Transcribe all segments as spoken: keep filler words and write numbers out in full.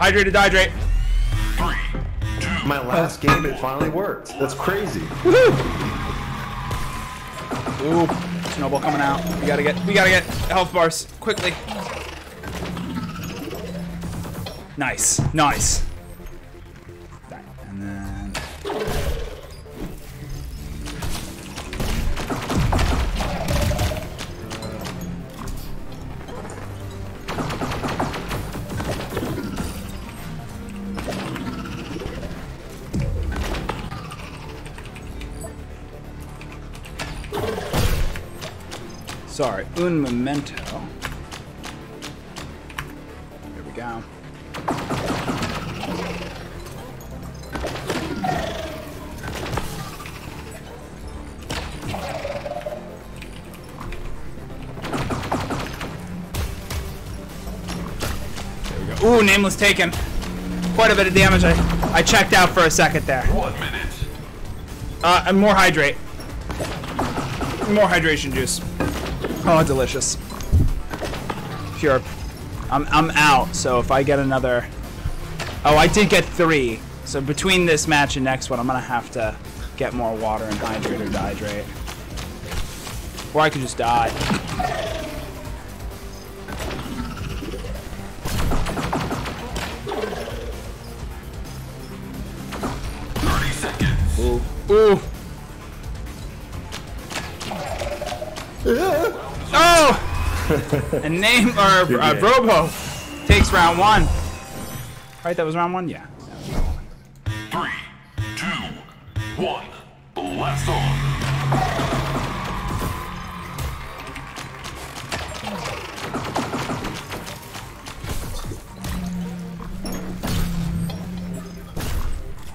Hydrated, hydrate. Three, two. My last game, it finally worked. That's crazy. Woohoo! Ooh, snowball coming out. We gotta get, we gotta get health bars quickly. Nice, nice. And then sorry, un momento. Here we go. Ooh, Nameless taken. Quite a bit of damage. I, I checked out for a second there. One minute. Uh, and more hydrate. More hydration juice. Oh, delicious. Sure. I'm, I'm out, so if I get another... Oh, I did get three. So between this match and next one, I'm going to have to get more water and hydrate or dehydrate. Or I could just die. Ooh. Ooh. Oh! And name or uh, Robo takes round one. Right, that was round one? Yeah. Three, two, one, blast on.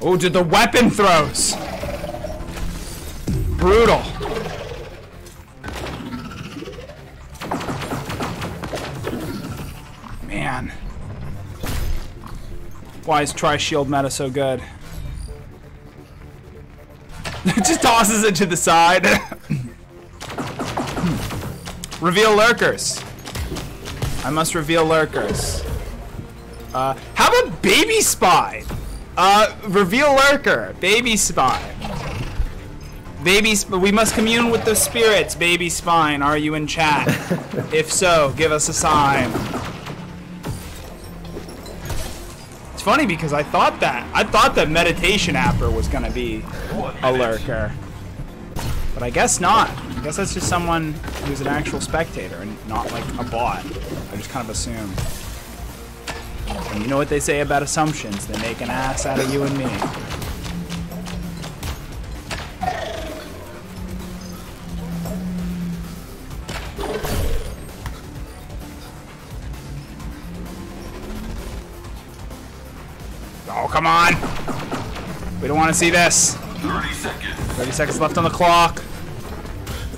Oh, did the weapon throws. Brutal. Man. Why is tri-shield meta so good? It just tosses it to the side. Reveal lurkers. I must reveal lurkers. Uh, how about baby spy? Uh, reveal lurker, baby spy. Baby, we must commune with the spirits. Baby Spine, are you in chat? If so, give us a sign. It's funny because I thought that I thought that meditation apper was gonna be a lurker, but I guess not. I guess that's just someone who's an actual spectator and not like a bot. I just kind of assume. And you know what they say about assumptions? They make an ass out of you and me. Oh, come on! We don't want to see this. thirty seconds. thirty seconds left on the clock.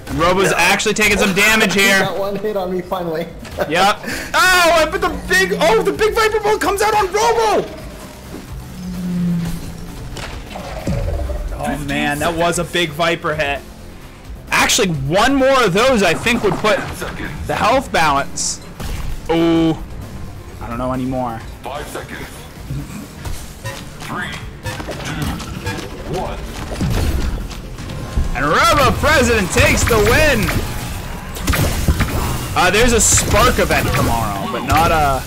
And Robo's yeah. actually taking some damage here. Got one hit on me finally. Yep. Oh, I put the big. Oh, the big Viper Bolt comes out on Robo. Oh man, that was a big Viper hit. Actually, one more of those I think would put the health balance. Oh, I don't know anymore. Five seconds. Three, two, one. And RoboPresident takes the win! Uh, there's a Spark event tomorrow, but not a...